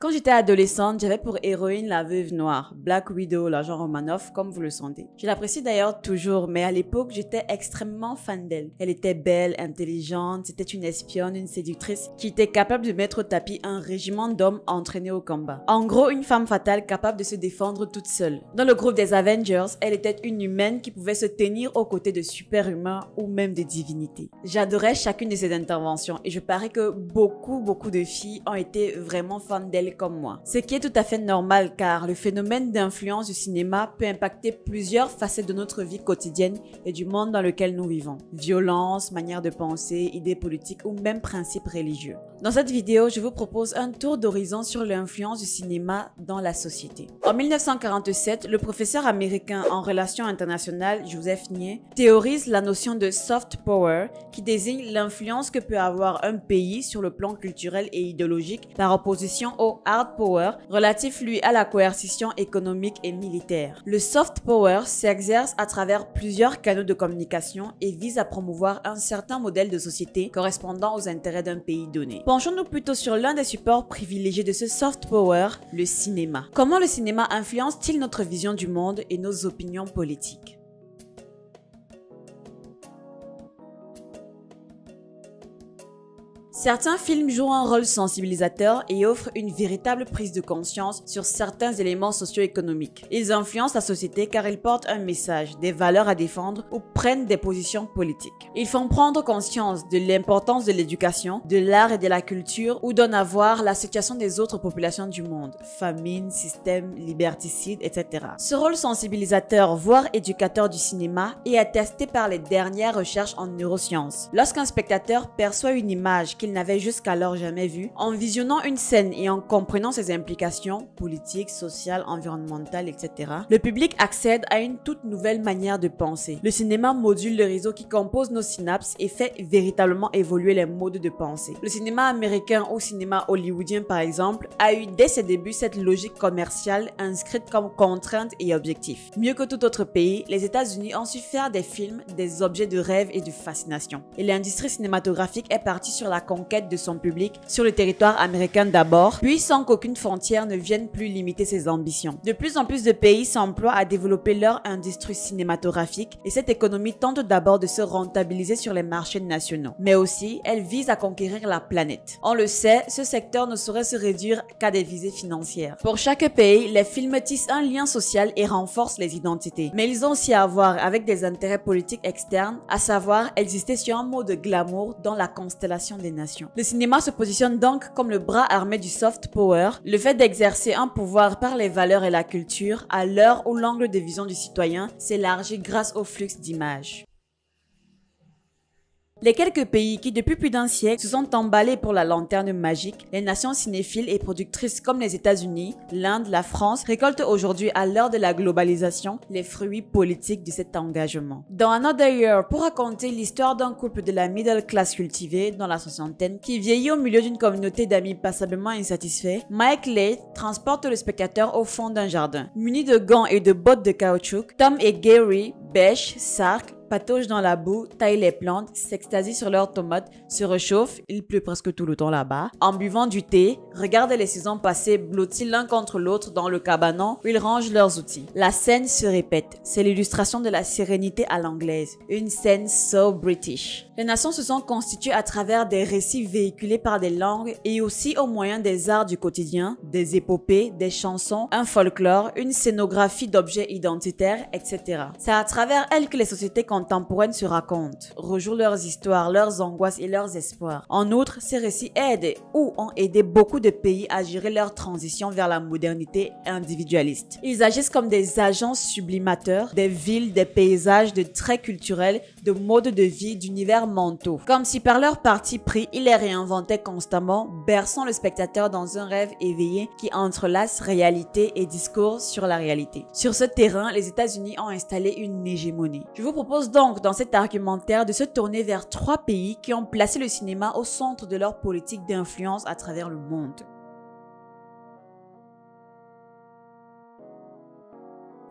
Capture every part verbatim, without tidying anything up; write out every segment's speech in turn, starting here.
Quand j'étais adolescente, j'avais pour héroïne la veuve noire, Black Widow, la genre Romanoff, comme vous le sentez. Je l'apprécie d'ailleurs toujours, mais à l'époque, j'étais extrêmement fan d'elle. Elle était belle, intelligente, c'était une espionne, une séductrice qui était capable de mettre au tapis un régiment d'hommes entraînés au combat. En gros, une femme fatale capable de se défendre toute seule. Dans le groupe des Avengers, elle était une humaine qui pouvait se tenir aux côtés de super-humains ou même de divinités. J'adorais chacune de ses interventions et je parie que beaucoup, beaucoup de filles ont été vraiment fans d'elle comme moi. Ce qui est tout à fait normal car le phénomène d'influence du cinéma peut impacter plusieurs facettes de notre vie quotidienne et du monde dans lequel nous vivons. Violence, manière de penser, idées politiques ou même principes religieux. Dans cette vidéo, je vous propose un tour d'horizon sur l'influence du cinéma dans la société. En mille neuf cent quarante-sept, le professeur américain en relations internationales Joseph Nye théorise la notion de soft power qui désigne l'influence que peut avoir un pays sur le plan culturel et idéologique par opposition au hard power, relatif lui à la coercition économique et militaire. Le soft power s'exerce à travers plusieurs canaux de communication et vise à promouvoir un certain modèle de société correspondant aux intérêts d'un pays donné. Penchons-nous plutôt sur l'un des supports privilégiés de ce soft power, le cinéma. Comment le cinéma influence-t-il notre vision du monde et nos opinions politiques? Certains films jouent un rôle sensibilisateur et offrent une véritable prise de conscience sur certains éléments socio-économiques. Ils influencent la société car ils portent un message, des valeurs à défendre ou prennent des positions politiques. Ils font prendre conscience de l'importance de l'éducation, de l'art et de la culture ou donnent à voir la situation des autres populations du monde, famine, système, liberticide, et cetera. Ce rôle sensibilisateur, voire éducateur du cinéma, est attesté par les dernières recherches en neurosciences. Lorsqu'un spectateur perçoit une image qui n'avait jusqu'alors jamais vu, en visionnant une scène et en comprenant ses implications politiques, sociales, environnementales, et cetera, le public accède à une toute nouvelle manière de penser. Le cinéma module le réseau qui compose nos synapses et fait véritablement évoluer les modes de pensée. Le cinéma américain ou cinéma hollywoodien par exemple a eu dès ses débuts cette logique commerciale inscrite comme contrainte et objectif. Mieux que tout autre pays, les États-Unis ont su faire des films, des objets de rêve et de fascination. Et l'industrie cinématographique est partie sur la conquête de son public sur le territoire américain d'abord, puis sans qu'aucune frontière ne vienne plus limiter ses ambitions. De plus en plus de pays s'emploient à développer leur industrie cinématographique et cette économie tente d'abord de se rentabiliser sur les marchés nationaux, mais aussi elle vise à conquérir la planète. On le sait, ce secteur ne saurait se réduire qu'à des visées financières. Pour chaque pays, les films tissent un lien social et renforcent les identités, mais ils ont aussi à voir avec des intérêts politiques externes, à savoir exister sur un mot de glamour dans la constellation des nations. Le cinéma se positionne donc comme le bras armé du soft power, le fait d'exercer un pouvoir par les valeurs et la culture à l'heure où l'angle de vision du citoyen s'élargit grâce au flux d'images. Les quelques pays qui depuis plus d'un siècle se sont emballés pour la lanterne magique, les nations cinéphiles et productrices comme les États-Unis, l'Inde, la France récoltent aujourd'hui à l'heure de la globalisation les fruits politiques de cet engagement. Dans Another Year, pour raconter l'histoire d'un couple de la middle class cultivée dans la soixantaine qui vieillit au milieu d'une communauté d'amis passablement insatisfaits, Mike Leigh transporte le spectateur au fond d'un jardin. Muni de gants et de bottes de caoutchouc, Tom et Gary bêchent, sarquent, patauge dans la boue, taille les plantes, s'extasie sur leurs tomates, se réchauffe, il pleut presque tout le temps là-bas, en buvant du thé, regarde les saisons passées blottis l'un contre l'autre dans le cabanon où ils rangent leurs outils. La scène se répète, c'est l'illustration de la sérénité à l'anglaise, une scène so British. Les nations se sont constituées à travers des récits véhiculés par des langues et aussi au moyen des arts du quotidien, des épopées, des chansons, un folklore, une scénographie d'objets identitaires, et cetera. C'est à travers elles que les sociétés contemporaines se racontent, rejouent leurs histoires, leurs angoisses et leurs espoirs. En outre, ces récits aident ou ont aidé beaucoup de pays à gérer leur transition vers la modernité individualiste. Ils agissent comme des agents sublimateurs des villes, des paysages, de traits culturels, de modes de vie, d'univers mentaux. Comme si par leur parti pris, ils les réinventaient constamment, berçant le spectateur dans un rêve éveillé qui entrelace réalité et discours sur la réalité. Sur ce terrain, les États-Unis ont installé une hégémonie. Je vous propose donc dans cet argumentaire de se tourner vers trois pays qui ont placé le cinéma au centre de leur politique d'influence à travers le monde.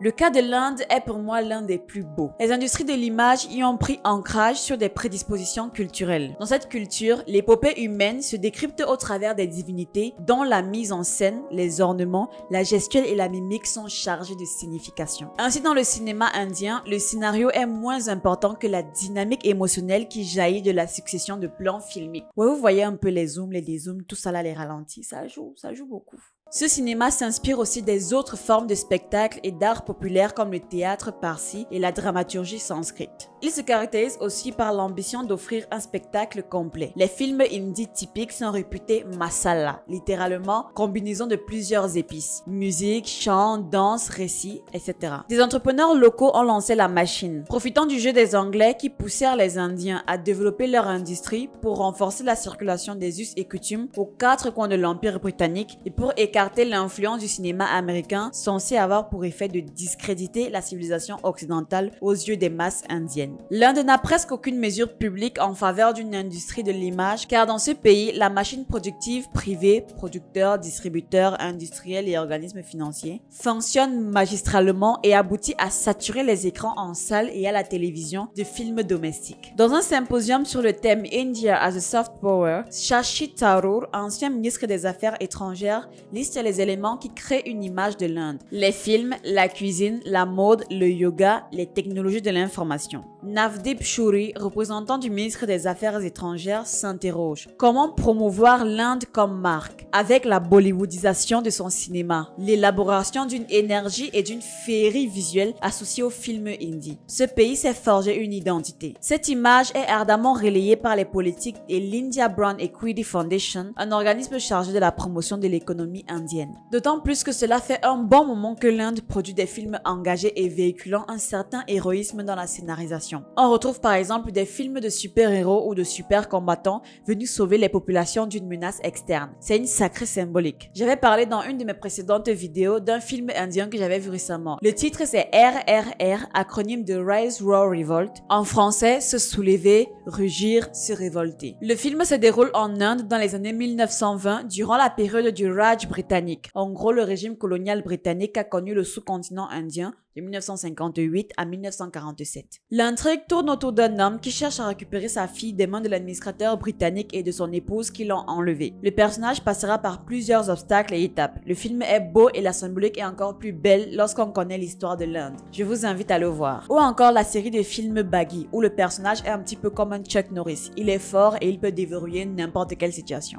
Le cas de l'Inde est pour moi l'un des plus beaux. Les industries de l'image y ont pris ancrage sur des prédispositions culturelles. Dans cette culture, l'épopée humaine se décrypte au travers des divinités dont la mise en scène, les ornements, la gestuelle et la mimique sont chargés de signification. Ainsi, dans le cinéma indien, le scénario est moins important que la dynamique émotionnelle qui jaillit de la succession de plans filmiques. Ouais, vous voyez un peu les zooms, les dézooms, tout ça là, les ralentis, ça joue, ça joue beaucoup. Ce cinéma s'inspire aussi des autres formes de spectacles et d'art populaire comme le théâtre parsi et la dramaturgie sanscrite. Il se caractérise aussi par l'ambition d'offrir un spectacle complet. Les films hindi typiques sont réputés masala, littéralement combinaison de plusieurs épices, musique, chant, danse, récit, et cetera. Des entrepreneurs locaux ont lancé la machine, profitant du jeu des Anglais qui poussèrent les Indiens à développer leur industrie pour renforcer la circulation des us et coutumes aux quatre coins de l'Empire britannique et pour écarter l'influence du cinéma américain censé avoir pour effet de discréditer la civilisation occidentale aux yeux des masses indiennes. L'Inde n'a presque aucune mesure publique en faveur d'une industrie de l'image car dans ce pays, la machine productive privée, producteurs, distributeurs, industriels et organismes financiers fonctionne magistralement et aboutit à saturer les écrans en salle et à la télévision de films domestiques. Dans un symposium sur le thème India as a soft power, Shashi Tharoor, ancien ministre des Affaires étrangères, liste les éléments qui créent une image de l'Inde. Les films, la cuisine, la mode, le yoga, les technologies de l'information. Navdeep Shuri, représentant du ministre des Affaires étrangères, s'interroge. Comment promouvoir l'Inde comme marque? Avec la bollywoodisation de son cinéma, l'élaboration d'une énergie et d'une féerie visuelle associée aux films hindi. Ce pays s'est forgé une identité. Cette image est ardemment relayée par les politiques et l'India Brand Equity Foundation, un organisme chargé de la promotion de l'économie indienne. D'autant plus que cela fait un bon moment que l'Inde produit des films engagés et véhiculant un certain héroïsme dans la scénarisation. On retrouve par exemple des films de super-héros ou de super-combattants venus sauver les populations d'une menace externe. C'est une sacrée symbolique. J'avais parlé dans une de mes précédentes vidéos d'un film indien que j'avais vu récemment. Le titre c'est R R R, acronyme de Rise, Roar, Revolt. En français, se soulever, rugir, se révolter. Le film se déroule en Inde dans les années mille neuf cent vingt durant la période du Raj britannique. En gros, le régime colonial britannique a connu le sous-continent indien de mille neuf cent cinquante-huit à mille neuf cent quarante-sept. L'intrigue tourne autour d'un homme qui cherche à récupérer sa fille des mains de l'administrateur britannique et de son épouse qui l'ont enlevée. Le personnage passera par plusieurs obstacles et étapes. Le film est beau et la symbolique est encore plus belle lorsqu'on connaît l'histoire de l'Inde. Je vous invite à le voir. Ou encore la série de films Baggy où le personnage est un petit peu comme un Chuck Norris. Il est fort et il peut déverrouiller n'importe quelle situation.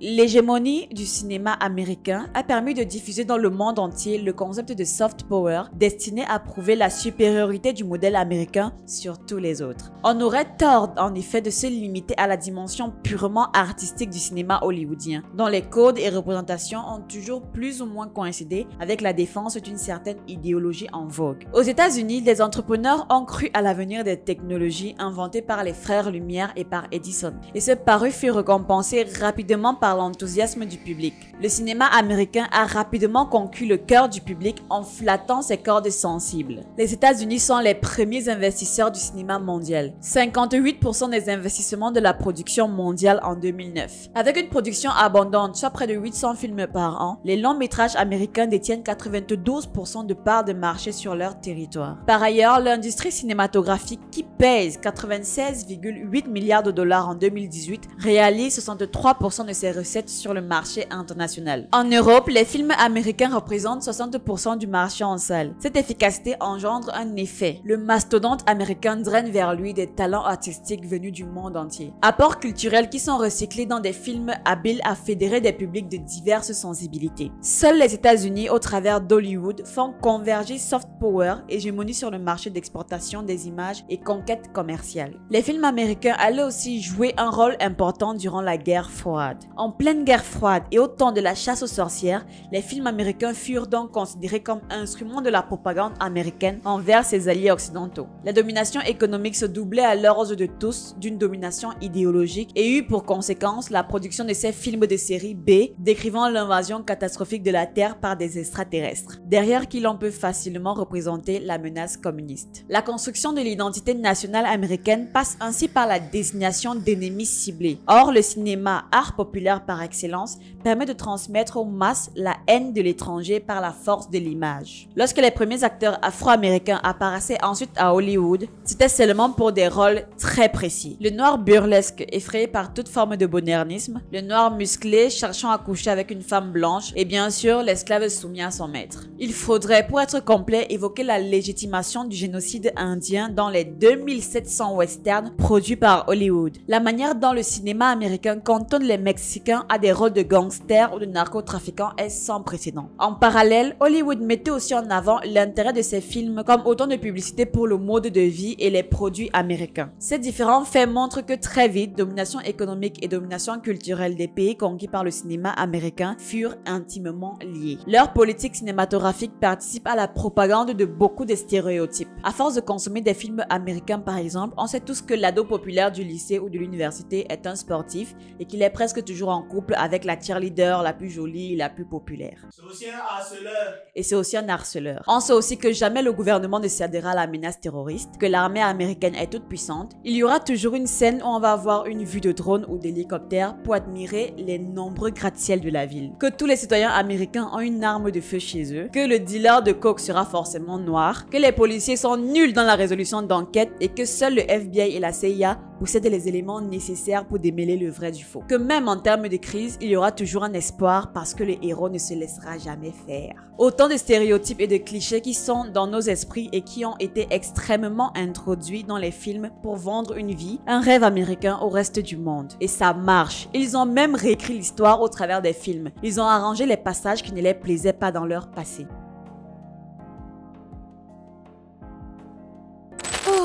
L'hégémonie du cinéma américain a permis de diffuser dans le monde entier le concept de soft power destiné à prouver la supériorité du modèle américain sur tous les autres. On aurait tort en effet de se limiter à la dimension purement artistique du cinéma hollywoodien, dont les codes et représentations ont toujours plus ou moins coïncidé avec la défense d'une certaine idéologie en vogue. Aux États-Unis, des entrepreneurs ont cru à l'avenir des technologies inventées par les frères Lumière et par Edison, et ce pari fut récompensé rapidement par l'enthousiasme du public. Le cinéma américain a rapidement conquis le cœur du public en flattant ses cordes sensibles. Les États-Unis sont les premiers investisseurs du cinéma mondial, cinquante-huit pour cent des investissements de la production mondiale en deux mille neuf. Avec une production abondante, soit près de huit cents films par an, les longs métrages américains détiennent quatre-vingt-douze pour cent de parts de marché sur leur territoire. Par ailleurs, l'industrie cinématographique qui pèse quatre-vingt-seize virgule huit milliards de dollars en deux mille dix-huit réalise soixante-trois pour cent de ses recettes sur le marché international. En Europe, les films américains représentent soixante pour cent du marché en salle. Cette efficacité engendre un effet. Le mastodonte américain draine vers lui des talents artistiques venus du monde entier. Apports culturels qui sont recyclés dans des films habiles à fédérer des publics de diverses sensibilités. Seuls les États-Unis, au travers d'Hollywood, font converger soft power, hégémonie sur le marché d'exportation des images et conquête commerciale. Les films américains allaient aussi jouer un rôle important durant la guerre froide. En pleine guerre froide et au temps de la chasse aux sorcières, les films américains furent donc considérés comme instruments de la propagande américaine envers ses alliés occidentaux. La domination économique se doublait à l'orge de tous d'une domination idéologique et eut pour conséquence la production de ces films de série B décrivant l'invasion catastrophique de la Terre par des extraterrestres, derrière qui l'on peut facilement représenter la menace communiste. La construction de l'identité nationale américaine passe ainsi par la désignation d'ennemis ciblés. Or, le cinéma, art populaire, populaire par excellence permet de transmettre aux masses la haine de l'étranger par la force de l'image. Lorsque les premiers acteurs afro-américains apparaissaient ensuite à Hollywood, c'était seulement pour des rôles très précis. Le noir burlesque, effrayé par toute forme de modernisme, le noir musclé cherchant à coucher avec une femme blanche et bien sûr l'esclave soumis à son maître. Il faudrait, pour être complet, évoquer la légitimation du génocide indien dans les deux mille sept cents westerns produits par Hollywood. La manière dont le cinéma américain cantonne les Mexicains à des rôles de gangsters ou de narcotrafiquants est sans précédent. En parallèle, Hollywood mettait aussi en avant l'intérêt de ses films comme autant de publicité pour le mode de vie et les produits américains. Ces différents faits montrent que très vite, domination économique et domination culturelle des pays conquis par le cinéma américain furent intimement liés. Leur politique cinématographique participe à la propagande de beaucoup de stéréotypes. À force de consommer des films américains par exemple, on sait tous que l'ado populaire du lycée ou de l'université est un sportif et qu'il est presque toujours en couple avec la cheerleader la plus jolie et la plus populaire. C'est aussi un harceleur. Et c'est aussi un harceleur. On sait aussi que jamais le gouvernement ne cédera à la menace terroriste, que l'armée américaine est toute puissante. Il y aura toujours une scène où on va avoir une vue de drone ou d'hélicoptère pour admirer les nombreux gratte-ciels de la ville. Que tous les citoyens américains ont une arme de feu chez eux, que le dealer de coke sera forcément noir, que les policiers sont nuls dans la résolution d'enquête et que seuls le F B I et la C I A possèdent les éléments nécessaires pour démêler le vrai du faux. Que même en termes de crise, il y aura toujours un espoir parce que le héros ne se laissera jamais faire. Autant de stéréotypes et de clichés qui sont dans nos esprits et qui ont été extrêmement introduits dans les films pour vendre une vie, un rêve américain au reste du monde. Et ça marche. Ils ont même réécrit l'histoire au travers des films. Ils ont arrangé les passages qui ne les plaisaient pas dans leur passé.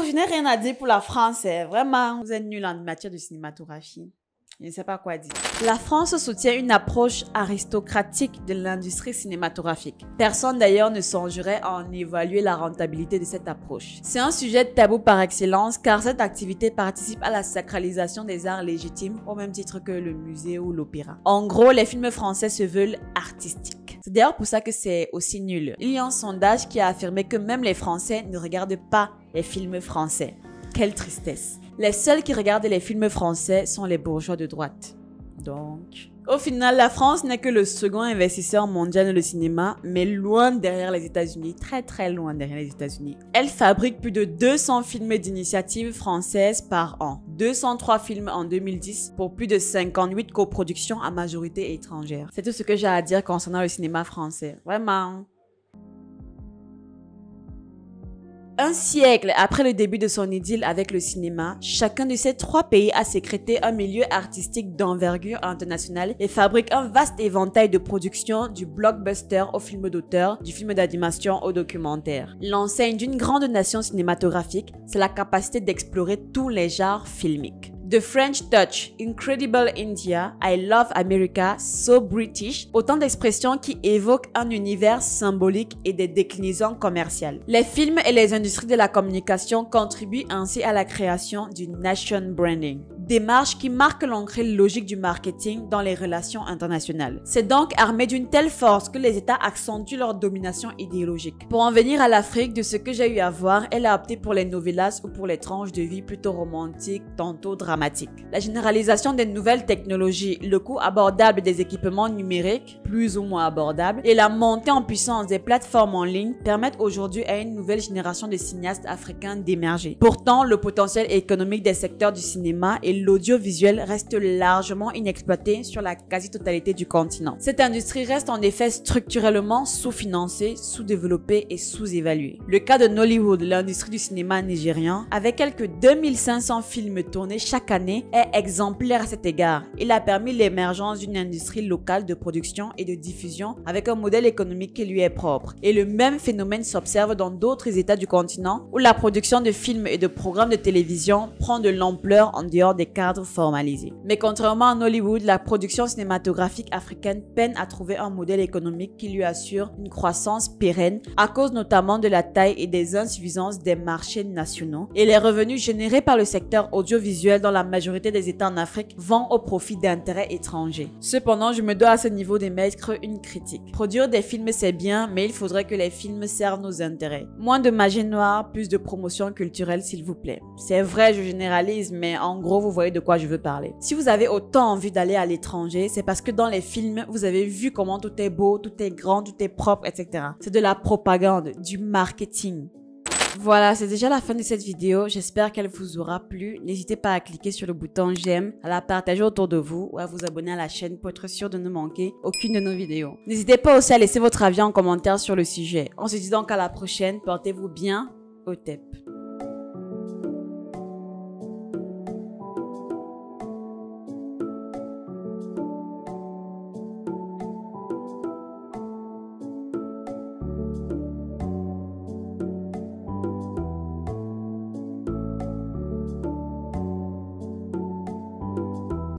Je n'ai rien à dire pour la France, vraiment. Vous êtes nuls en matière de cinématographie. Je ne sais pas quoi dire. La France soutient une approche aristocratique de l'industrie cinématographique. Personne d'ailleurs ne songerait à en évaluer la rentabilité de cette approche. C'est un sujet tabou par excellence car cette activité participe à la sacralisation des arts légitimes au même titre que le musée ou l'opéra. En gros, les films français se veulent artistiques. C'est d'ailleurs pour ça que c'est aussi nul. Il y a un sondage qui a affirmé que même les Français ne regardent pas les films français. Quelle tristesse. Les seuls qui regardent les films français sont les bourgeois de droite. Donc... Au final, la France n'est que le second investisseur mondial dans le cinéma, mais loin derrière les États-Unis, très très loin derrière les États-Unis. Elle fabrique plus de deux cents films d'initiative française par an, deux cent trois films en deux mille dix pour plus de cinquante-huit coproductions à majorité étrangère. C'est tout ce que j'ai à dire concernant le cinéma français, vraiment. Un siècle après le début de son idylle avec le cinéma, chacun de ces trois pays a sécrété un milieu artistique d'envergure internationale et fabrique un vaste éventail de productions du blockbuster au film d'auteur, du film d'animation au documentaire. L'enseigne d'une grande nation cinématographique, c'est la capacité d'explorer tous les genres filmiques. The French Touch, Incredible India, I Love America, So British, autant d'expressions qui évoquent un univers symbolique et des déclinaisons commerciales. Les films et les industries de la communication contribuent ainsi à la création du nation branding, démarche qui marque l'ancrée logique du marketing dans les relations internationales. C'est donc armé d'une telle force que les États accentuent leur domination idéologique. Pour en venir à l'Afrique, de ce que j'ai eu à voir, elle a opté pour les novellas ou pour les tranches de vie plutôt romantiques, tantôt dramatiques. La généralisation des nouvelles technologies, le coût abordable des équipements numériques, plus ou moins abordables, et la montée en puissance des plateformes en ligne permettent aujourd'hui à une nouvelle génération de cinéastes africains d'émerger. Pourtant, le potentiel économique des secteurs du cinéma et l'audiovisuel reste largement inexploité sur la quasi-totalité du continent. Cette industrie reste en effet structurellement sous-financée, sous-développée et sous-évaluée. Le cas de Nollywood, l'industrie du cinéma nigérian, avec quelques deux mille cinq cents films tournés chaque année, est exemplaire à cet égard. Il a permis l'émergence d'une industrie locale de production et de diffusion avec un modèle économique qui lui est propre. Et le même phénomène s'observe dans d'autres États du continent où la production de films et de programmes de télévision prend de l'ampleur en dehors des cadres formalisés. Mais contrairement à Hollywood, la production cinématographique africaine peine à trouver un modèle économique qui lui assure une croissance pérenne à cause notamment de la taille et des insuffisances des marchés nationaux, et les revenus générés par le secteur audiovisuel dans la majorité des États en Afrique vont au profit d'intérêts étrangers. Cependant, je me dois à ce niveau d'émettre une critique. Produire des films c'est bien, mais il faudrait que les films servent nos intérêts. Moins de magie noire, plus de promotion culturelle s'il vous plaît. C'est vrai, je généralise, mais en gros, vous vous voyez de quoi je veux parler. Si vous avez autant envie d'aller à l'étranger, c'est parce que dans les films, vous avez vu comment tout est beau, tout est grand, tout est propre, et cetera. C'est de la propagande, du marketing. Voilà, c'est déjà la fin de cette vidéo. J'espère qu'elle vous aura plu. N'hésitez pas à cliquer sur le bouton j'aime, à la partager autour de vous ou à vous abonner à la chaîne pour être sûr de ne manquer aucune de nos vidéos. N'hésitez pas aussi à laisser votre avis en commentaire sur le sujet. On se dit donc à la prochaine. Portez-vous bien. Au tep.